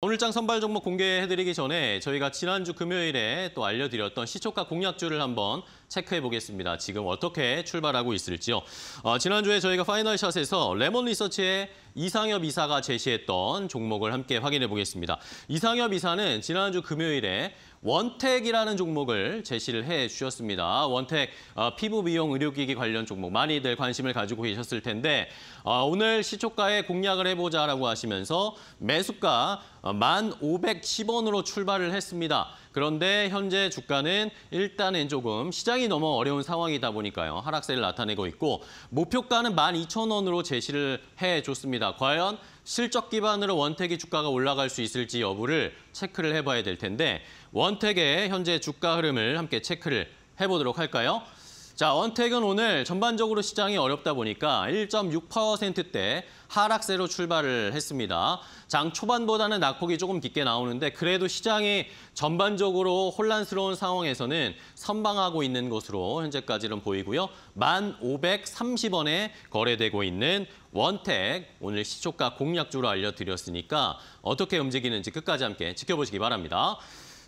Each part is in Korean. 오늘장 선발 종목 공개해드리기 전에 저희가 지난주 금요일에 또 알려드렸던 시초가 공략주를 한번 체크해보겠습니다. 지금 어떻게 출발하고 있을지요. 지난주에 저희가 파이널샷에서 레몬리서치의 이상엽 이사가 제시했던 종목을 함께 확인해보겠습니다. 이상엽 이사는 지난주 금요일에 원텍이라는 종목을 제시를 해주셨습니다. 원텍 피부 미용 의료기기 관련 종목 많이들 관심을 가지고 계셨을 텐데 오늘 시초가에 공략을 해보자라고 하시면서 매수가 1,510원으로 출발을 했습니다. 그런데 현재 주가는 일단은 조금 시장이 너무 어려운 상황이다 보니까요. 하락세를 나타내고 있고 목표가는 12,000원으로 제시를 해줬습니다. 과연 실적 기반으로 원텍이 주가가 올라갈 수 있을지 여부를 체크를 해봐야 될 텐데 원텍의 현재 주가 흐름을 함께 체크를 해보도록 할까요? 자, 원텍은 오늘 전반적으로 시장이 어렵다 보니까 1.6%대 하락세로 출발을 했습니다. 장 초반보다는 낙폭이 조금 깊게 나오는데 그래도 시장이 전반적으로 혼란스러운 상황에서는 선방하고 있는 것으로 현재까지는 보이고요. 1,530원에 거래되고 있는 원텍, 오늘 시초가 공략주로 알려드렸으니까 어떻게 움직이는지 끝까지 함께 지켜보시기 바랍니다.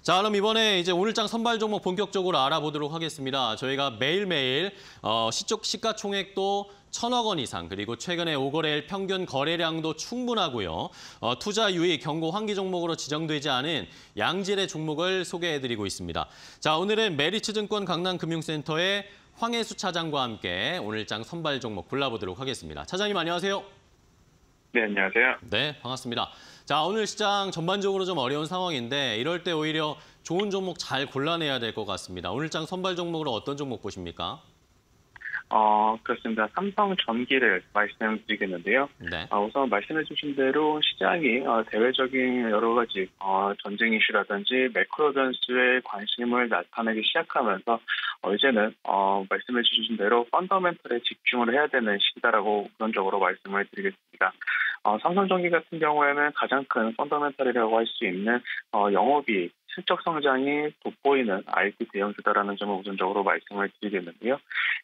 자, 그럼 이번에 이제 오늘장 선발 종목 본격적으로 알아보도록 하겠습니다. 저희가 매일매일 시가총액도 1,000억 원 이상, 그리고 최근에 5거래일 평균 거래량도 충분하고요. 투자 유익, 경고 환기 종목으로 지정되지 않은 양질의 종목을 소개해드리고 있습니다. 자, 오늘은 메리츠증권 강남금융센터의 황혜수 차장과 함께 오늘장 선발 종목 골라보도록 하겠습니다. 차장님 안녕하세요. 네, 안녕하세요. 네, 반갑습니다. 자, 오늘 시장 전반적으로 좀 어려운 상황인데 이럴 때 오히려 좋은 종목 잘 골라내야 될 것 같습니다. 오늘장 선발 종목으로 어떤 종목 보십니까? 그렇습니다. 삼성전기를 말씀드리겠는데요. 네. 우선 말씀해주신 대로 시장이 대외적인 여러 가지 전쟁 이슈라든지 매크로 변수에 관심을 나타내기 시작하면서 이제는 말씀해주신 대로 펀더멘털에 집중을 해야 되는 시기다라고 우선적으로 말씀을 드리겠습니다. 삼성전기 같은 경우에는 가장 큰 펀더멘털이라고 할 수 있는 영업이익, 실적 성장이 돋보이는 IT 대형주다라는 점을 우선적으로 말씀을 드리겠는데요.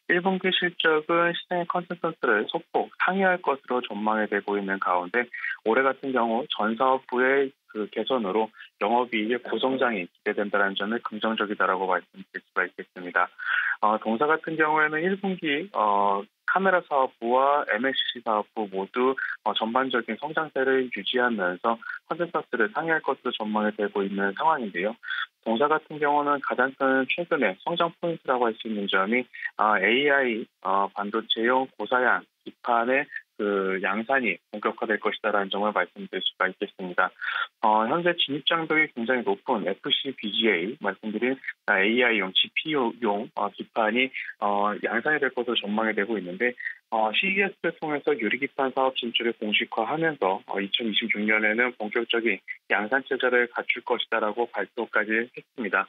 1분기 실적은 시장의 컨센서스를 소폭 상회할 것으로 전망이 되고 있는 가운데 올해 같은 경우 전 사업부의 개선으로 영업이익의 고성장이 기대된다는 점이 긍정적이다라고 말씀드릴 수가 있겠습니다. 동사 같은 경우에는 1분기 카메라 사업부와 MLCC 사업부 모두 전반적인 성장세를 유지하면서 컨센서스를 상회할 것으로 전망이 되고 있는 상황인데요. 동사 같은 경우는 가장 큰 최근의 성장 포인트라고 할 수 있는 점이 AI 반도체용 고사양 기판의 양산이 본격화될 것이다라는 점을 말씀드릴 수가 있겠습니다. 현재 진입장벽이 굉장히 높은 FCBGA, 말씀드린 AI용, GPU용 기판이 양산이 될 것으로 전망이 되고 있는데 CES를 통해서 유리기판 사업 진출을 공식화하면서 2026년에는 본격적인 양산 체제를 갖출 것이다라고 발표까지 했습니다.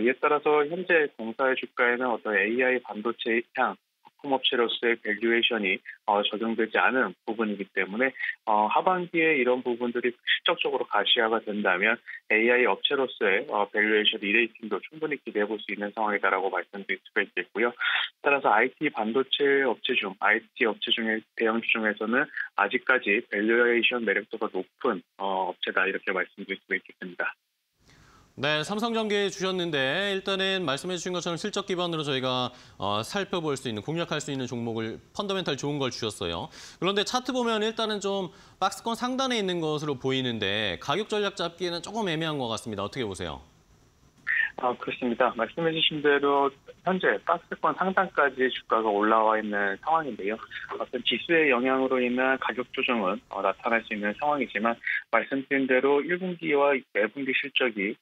이에 따라서 현재 동사의 주가에는 어떤 AI 반도체 향 업체로서의 밸류에이션이 적용되지 않은 부분이기 때문에 하반기에 이런 부분들이 실적적으로 가시화가 된다면 AI 업체로서의 밸류에이션 리레이팅도 충분히 기대해볼 수 있는 상황이다라고 말씀드릴 수가 있겠고요. 따라서 IT 반도체 업체 중, IT 업체 중의 대형주 중에서는 아직까지 밸류에이션 매력도가 높은 업체다 이렇게 말씀드릴 수가 있겠습니다. 네, 삼성전기 주셨는데 일단은 말씀해 주신 것처럼 실적 기반으로 저희가 살펴볼 수 있는, 공략할 수 있는 종목을 펀더멘탈 좋은 걸 주셨어요. 그런데 차트 보면 일단은 좀 박스권 상단에 있는 것으로 보이는데 가격 전략 잡기에는 조금 애매한 것 같습니다. 어떻게 보세요? 그렇습니다. 말씀해 주신 대로 현재 박스권 상단까지 주가가 올라와 있는 상황인데요. 어떤 지수의 영향으로 인한 가격 조정은 나타날 수 있는 상황이지만 말씀드린 대로 1분기와 매분기 실적이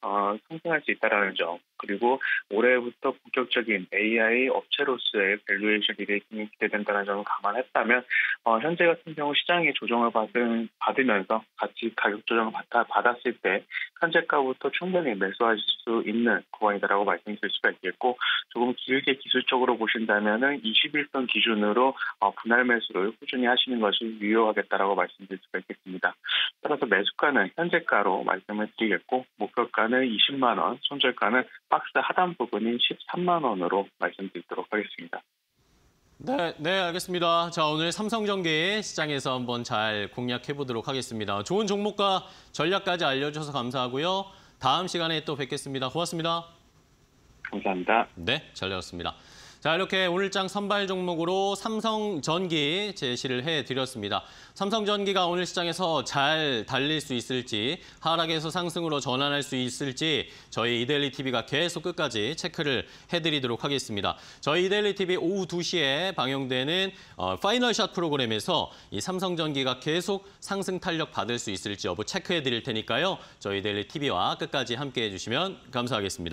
상승할 수 있다는 점, 그리고 올해부터 본격적인 AI 업체로서의 밸류에이션 리레이팅이 기대된다는 점을 감안했다면 현재 같은 경우 시장이 조정을 받으면서 같이 가격 조정을 받았을 때 현재가부터 충분히 매수할 수 있는 구간이라고 말씀드릴 수가 있겠고 조금 길게 기술적으로 보신다면은 21선 기준으로 분할 매수를 꾸준히 하시는 것이 유효하겠다라고 말씀드릴 수가 있겠습니다. 따라서 매수가는 현재가로 말씀을 드리겠고 목표가는 20만 원, 손절가는 박스 하단 부분인 13만 원으로 말씀드리도록 하겠습니다. 네, 알겠습니다. 자, 오늘 삼성전기 시장에서 한번 잘 공략해보도록 하겠습니다. 좋은 종목과 전략까지 알려주셔서 감사하고요. 다음 시간에 또 뵙겠습니다. 고맙습니다. 감사합니다. 네, 잘 들었습니다. 자, 이렇게 오늘장 선발 종목으로 삼성전기 제시를 해드렸습니다. 삼성전기가 오늘 시장에서 잘 달릴 수 있을지, 하락에서 상승으로 전환할 수 있을지 저희 이데일리TV가 계속 끝까지 체크를 해드리도록 하겠습니다. 저희 이데일리TV 오후 2시에 방영되는 파이널샷 프로그램에서 이 삼성전기가 계속 상승 탄력 받을 수 있을지 여부 체크해드릴 테니까요. 저희 이데일리TV와 끝까지 함께해 주시면 감사하겠습니다.